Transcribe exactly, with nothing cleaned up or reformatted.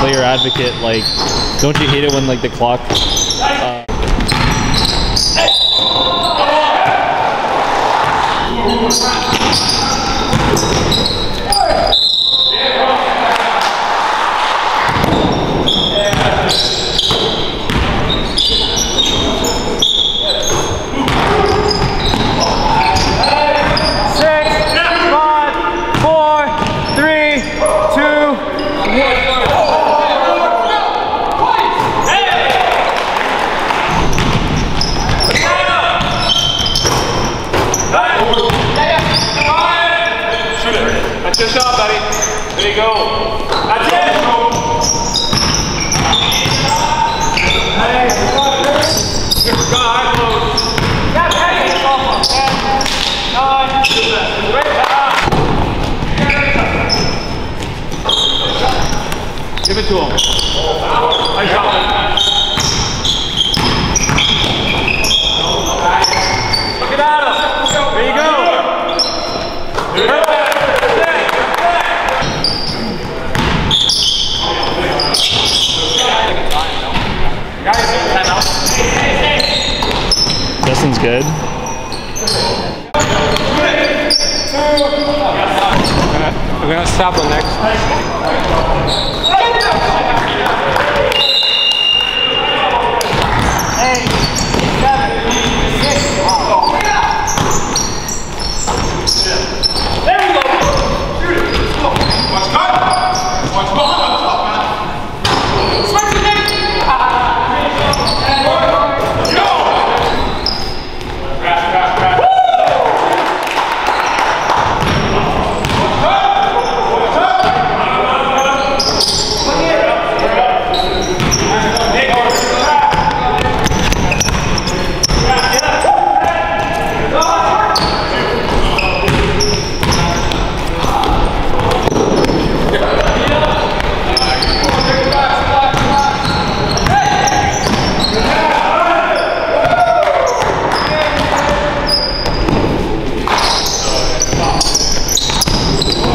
player advocate, like, don't you hate it when, like, the clock... Uh, Good job, buddy. There you go. That's it. Hey, good God, close. Yeah, hey, ten, nine, great job. Give it to him. Nice job. Look at him. There you go. This one's good. We're gonna stop the next.